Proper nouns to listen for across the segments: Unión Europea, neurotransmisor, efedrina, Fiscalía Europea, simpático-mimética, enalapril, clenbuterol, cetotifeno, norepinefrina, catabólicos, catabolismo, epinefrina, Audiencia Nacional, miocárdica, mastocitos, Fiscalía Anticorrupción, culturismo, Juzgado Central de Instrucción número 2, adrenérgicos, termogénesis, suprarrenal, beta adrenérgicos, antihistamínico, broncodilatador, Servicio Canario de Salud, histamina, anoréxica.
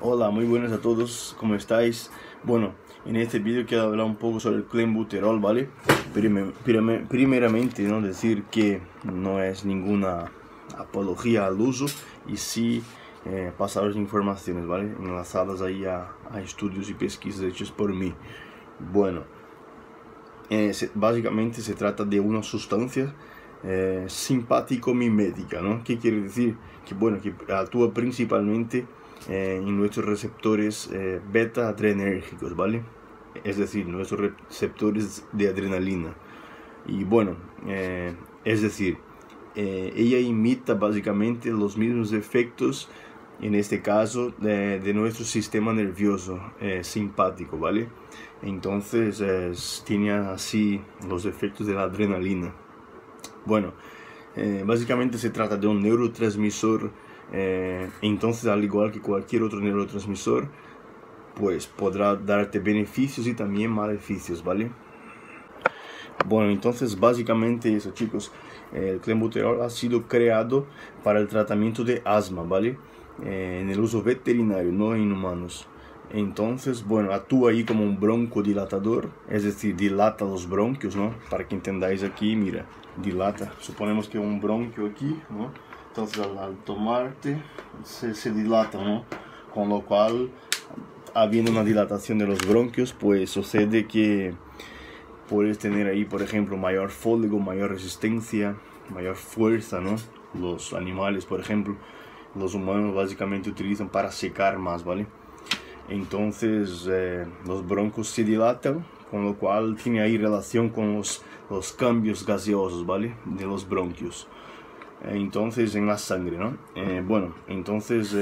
Hola, muy buenas a todos, ¿cómo estáis? Bueno, en este vídeo quiero hablar un poco sobre el clenbuterol, ¿vale? Primeramente, ¿no? Decir que no es ninguna apología al uso y sí pasaros informaciones, ¿vale? Enlazadas ahí a estudios y pesquisas hechas por mí. Bueno, básicamente se trata de una sustancia simpático-mimética, ¿no? ¿Qué quiere decir? Que bueno, que actúa principalmente en nuestros receptores beta adrenérgicos, ¿vale? Es decir, nuestros receptores de adrenalina. Y bueno, es decir, ella imita básicamente los mismos efectos, en este caso, de nuestro sistema nervioso simpático, ¿vale? Entonces, tiene así los efectos de la adrenalina. Bueno, básicamente se trata de un neurotransmisor. Entonces, al igual que cualquier otro neurotransmisor, pues podrá darte beneficios y también maleficios, ¿vale? Bueno, entonces básicamente eso, chicos. El clenbuterol ha sido creado para el tratamiento de asma, ¿vale? En el uso veterinario, no en humanos. Entonces, bueno, actúa ahí como un broncodilatador, es decir, dilata los bronquios, ¿no? Para que entendáis aquí, mira, dilata. Suponemos que un bronquio aquí, ¿no? Entonces, al tomarte, se dilata, ¿no? Con lo cual, habiendo una dilatación de los bronquios, pues sucede que puedes tener ahí, por ejemplo, mayor fôlego, mayor resistencia, mayor fuerza, ¿no? Los animales, por ejemplo, los humanos básicamente utilizan para secar más, ¿vale? Entonces, los broncos se dilatan, con lo cual tiene ahí relación con los cambios gaseosos, ¿vale? De los bronquios. Entonces, en la sangre, ¿no? Bueno, entonces,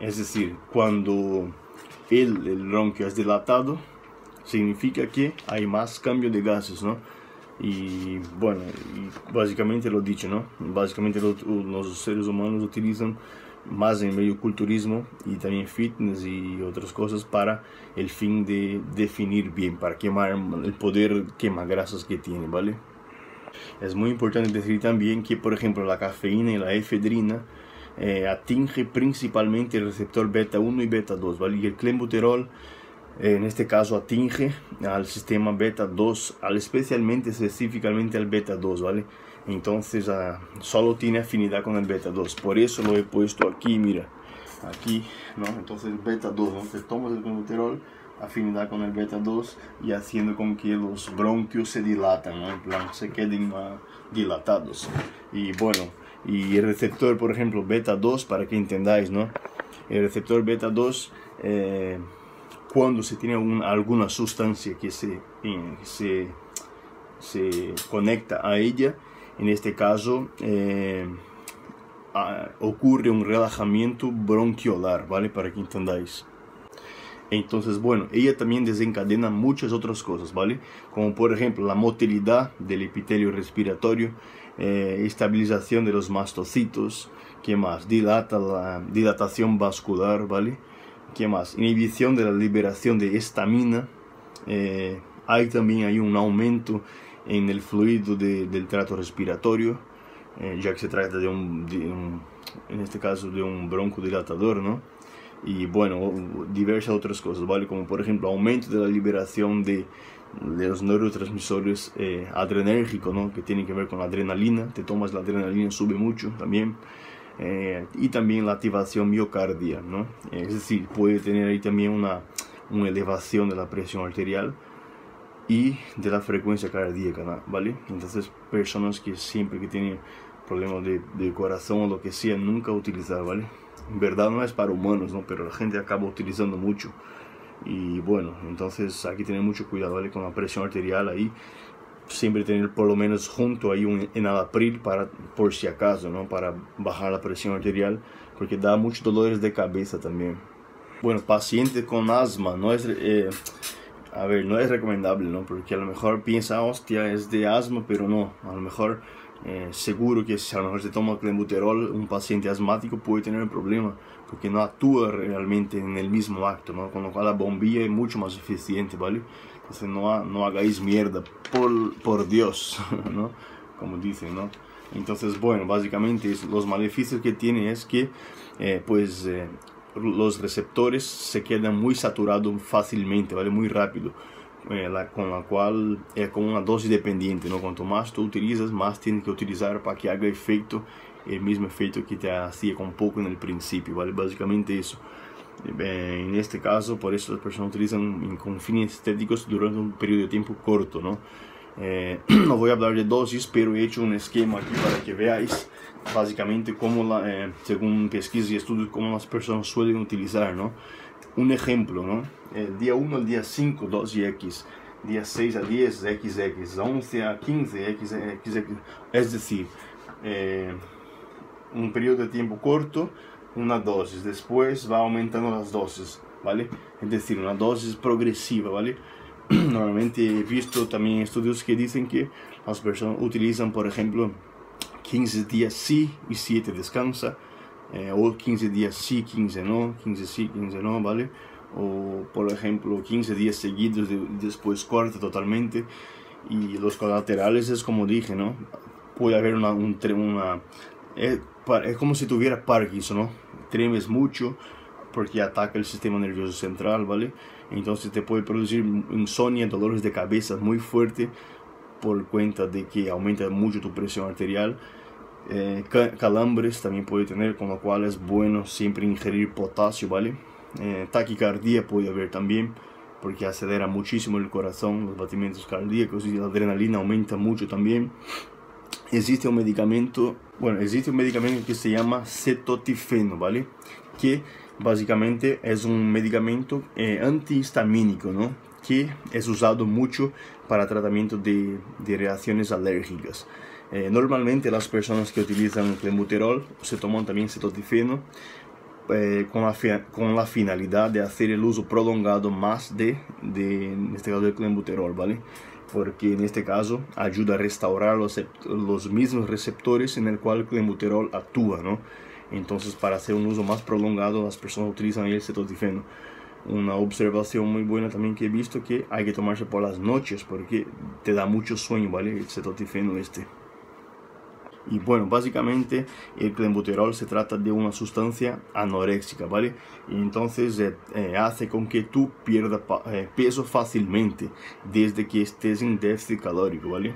es decir, cuando el bronquio es dilatado, significa que hay más cambio de gases, ¿no? Y bueno, básicamente lo dicho, ¿no? Básicamente los seres humanos utilizan más en medio culturismo y también fitness y otras cosas para el fin de definir bien, para quemar el poder quemagrasas que tiene, ¿vale? Es muy importante decir también que, por ejemplo, la cafeína y la efedrina atinge principalmente el receptor beta 1 y beta 2, ¿vale? Y el clenbuterol en este caso atinge al sistema beta 2, específicamente al beta 2, ¿vale? Entonces solo tiene afinidad con el beta 2, por eso lo he puesto aquí, mira, aquí, ¿no? Entonces beta 2, ¿no? Entonces tomas el clenbuterol, afinidad con el beta 2 y haciendo con que los bronquios se dilatan, ¿no? En plan, se queden dilatados. Y bueno, y el receptor, por ejemplo, beta 2, para que entendáis, ¿no? El receptor beta 2, cuando se tiene alguna sustancia que se conecta a ella, en este caso ocurre un relajamiento bronquiolar, ¿vale? Para que entendáis. Entonces, bueno, ella también desencadena muchas otras cosas, ¿vale? Como por ejemplo la motilidad del epitelio respiratorio, estabilización de los mastocitos, ¿qué más? Dilatación vascular, ¿vale? ¿Qué más? Inhibición de la liberación de histamina. Hay también un aumento en el fluido del trato respiratorio, ya que se trata en este caso, de un broncodilatador, ¿no? Y bueno, diversas otras cosas, ¿vale? Como por ejemplo, aumento de la liberación de los neurotransmisores adrenérgicos, ¿no? Que tienen que ver con la adrenalina. Te tomas la adrenalina, sube mucho también. Y también la activación miocárdica, ¿no? Es decir, puede tener ahí también una elevación de la presión arterial y de la frecuencia cardíaca, ¿no? ¿Vale? Entonces, personas que siempre que tienen problemas de corazón o lo que sea, nunca utilizar, ¿vale? En verdad no es para humanos, ¿no? Pero la gente acaba utilizando mucho. Y bueno, entonces hay que tener mucho cuidado, ¿vale? Con la presión arterial ahí. Siempre tener por lo menos junto ahí un enalapril para, por si acaso, ¿no? Para bajar la presión arterial, porque da muchos dolores de cabeza también. Bueno, paciente con asma no es recomendable, ¿no? Porque a lo mejor piensa, hostia, es de asma, pero no, a lo mejor seguro que si a lo mejor se toma clenbuterol, un paciente asmático puede tener un problema, porque no actúa realmente en el mismo acto, ¿no? Con lo cual la bombilla es mucho más eficiente, ¿vale? Entonces no hagáis mierda, por Dios, ¿no? Como dicen, ¿no? Entonces, bueno, básicamente los maleficios que tiene es que, los receptores se quedan muy saturados fácilmente, ¿vale? Muy rápido, con la cual es como una dosis dependiente, ¿no? Cuanto más tú utilizas, más tienes que utilizar para que haga efecto, el mismo efecto que te hacía con poco en el principio, ¿vale? Básicamente eso. En este caso, por eso las personas utilizan con fines estéticos durante un periodo de tiempo corto, ¿no? No voy a hablar de dosis, pero he hecho un esquema aquí para que veáis básicamente como según pesquisas y estudios, como las personas suelen utilizar, ¿no? Un ejemplo, ¿no? Día 1 al día 5, 2X, día 6 a 10, XX, 11 a 15, XX, es decir, um período de tempo curto, uma dose, depois vai aumentando as doses, vale? É dizer, uma dose progressiva, vale? Normalmente he visto também estudos que dizem que as pessoas utilizam, por exemplo, 15 dias sim e 7 descansa, ou 15 dias sim, 15 não, 15 sim, 15 não, vale? Ou, por exemplo, 15 dias seguidos e depois corta totalmente, e os colaterais é como dije, não? Pode haver é como se tuviera Parkinson, ¿no? Tremes mucho porque ataca el sistema nervioso central, ¿vale? Entonces te puede producir insomnio, dolores de cabeza muy fuerte por cuenta de que aumenta mucho tu presión arterial, calambres también puede tener, con lo cual es bueno siempre ingerir potasio, ¿vale? Taquicardia puede haber también porque acelera muchísimo el corazón, los batimientos cardíacos, y la adrenalina aumenta mucho también. Existe un medicamento, bueno, existe un medicamento que se llama cetotifeno, ¿vale? Que básicamente es un medicamento antihistamínico, ¿no? Que es usado mucho para tratamiento de reacciones alérgicas. Normalmente las personas que utilizan clenbuterol se toman también cetotifeno con la finalidad de hacer el uso prolongado más en este caso, del clenbuterol, ¿vale? Porque en este caso ayuda a restaurar los mismos receptores en el cual el clenbuterol actúa, ¿no? Entonces, para hacer un uso más prolongado, las personas utilizan el cetotifeno. Una observación muy buena también que he visto, que hay que tomarse por las noches porque te da mucho sueño, ¿vale? El cetotifeno este. Y bueno, básicamente el clenbuterol se trata de una sustancia anoréxica, ¿vale? Y entonces hace con que tú pierdas peso fácilmente desde que estés en déficit calórico, ¿vale?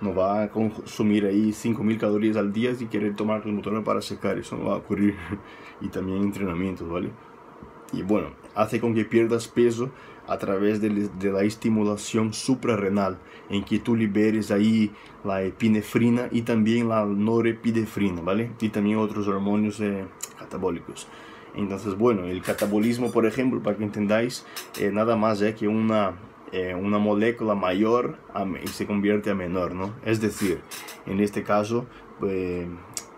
No va a consumir ahí 5.000 calorías al día y querer tomar clenbuterol para secar, eso no va a ocurrir. Y también entrenamientos, ¿vale? Y bueno, hace con que pierdas peso a través de la estimulación suprarrenal, en que tú liberes ahí la epinefrina y también la norepinefrina, ¿vale? Y también otros hormonios catabólicos. Entonces, bueno, el catabolismo, por ejemplo, para que entendáis, nada más es que una molécula mayor se convierte a menor, ¿no? Es decir, en este caso,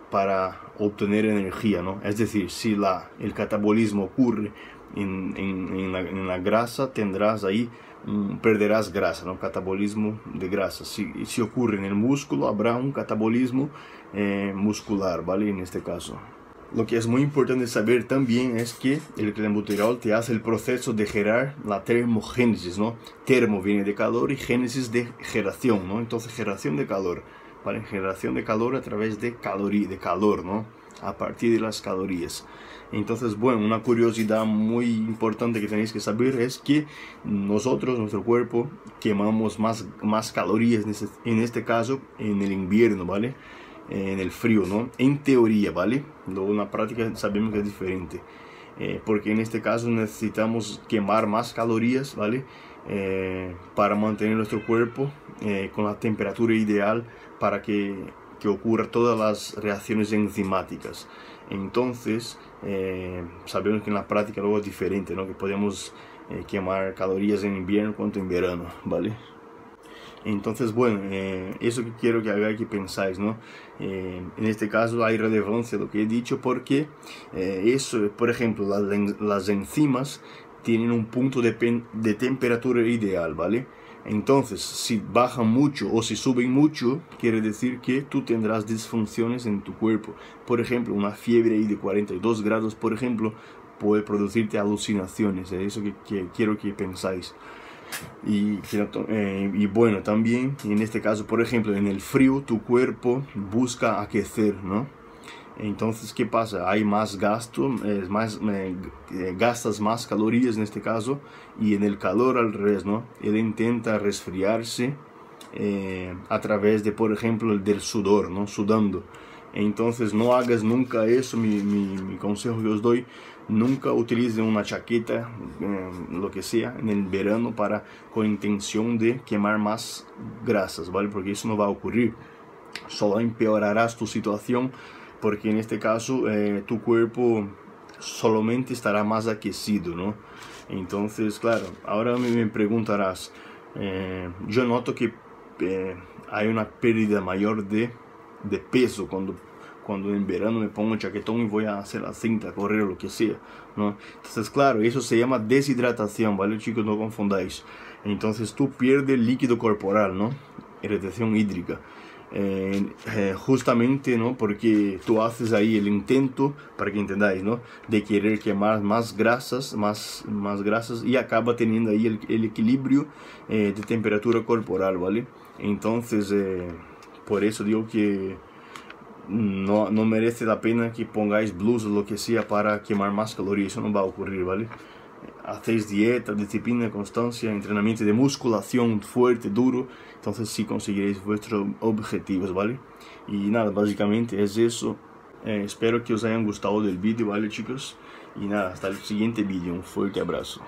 para obtener energía, ¿no? Es decir, si el catabolismo ocurre en la grasa, tendrás ahí, perderás grasa, ¿no? Catabolismo de grasa. Si ocurre en el músculo, habrá un catabolismo muscular, ¿vale? En este caso. Lo que es muy importante saber también es que el clenbuterol te hace el proceso de gerar la termogénesis, ¿no? Termo viene de calor y génesis de geración, ¿no? Entonces, geración de calor, ¿vale? Generación de calor a través de calor, ¿no? A partir de las calorías. Entonces, bueno, una curiosidad muy importante que tenéis que saber es que nosotros, nuestro cuerpo, quemamos más calorías en este caso en el invierno, ¿vale? En el frío, ¿no? En teoría, ¿vale? Luego en la práctica sabemos que es diferente. Porque en este caso necesitamos quemar más calorías, ¿vale? Para mantener nuestro cuerpo con la temperatura ideal para que ocurra todas las reacciones enzimáticas. Entonces, sabemos que en la práctica luego es diferente, ¿no? Que podemos quemar calorías en invierno cuanto en verano, ¿vale? Entonces, bueno, eso que quiero que hagáis, que pensáis, ¿no? En este caso hay relevancia lo que he dicho porque eso, por ejemplo, las enzimas tienen un punto de temperatura ideal, ¿vale? Entonces, si bajan mucho o si suben mucho, quiere decir que tú tendrás disfunciones en tu cuerpo. Por ejemplo, una fiebre de 42 grados, por ejemplo, puede producirte alucinaciones. Es eso que quiero que pensáis. Y bueno, también en este caso, por ejemplo, en el frío tu cuerpo busca aquecer, ¿no? Então, o que passa? Há mais gasto, gastas mais calorias neste caso, e no calor ao revés, não? Ele tenta resfriar-se através de, por exemplo, do sudor, não? Sudando. Então, não hagas nunca isso. Mi consejo que os dou: nunca utilize uma chaqueta, lo que sea, no verano, com a intenção de queimar mais grasas, ¿vale? Porque isso não vai ocorrer, só empeorarás tu situação. Porque en este caso tu cuerpo solamente estará más aquecido, ¿no? Entonces, claro, ahora me preguntarás, yo noto que hay una pérdida mayor de peso cuando en verano me pongo chaquetón y voy a hacer la cinta, correr o lo que sea, ¿no? Entonces, claro, eso se llama deshidratación, ¿vale, chicos? No confundáis. Entonces tú pierdes líquido corporal, ¿no? Retención hídrica. Justamente, ¿no? Porque tú haces ahí el intento, para que entendáis, ¿no? De querer quemar más grasas y acaba teniendo ahí el equilibrio de temperatura corporal, ¿vale? Entonces, por eso digo que no merece la pena que pongáis blues o lo que sea para quemar más calorías, eso no va a ocurrir, ¿vale? Hacéis dieta, disciplina, constancia, entrenamiento de musculación fuerte, duro, entonces sí conseguiréis vuestros objetivos, ¿vale? Y nada, básicamente es eso. Espero que os hayan gustado del vídeo, ¿vale, chicos? Y nada, hasta el siguiente vídeo. Un fuerte abrazo.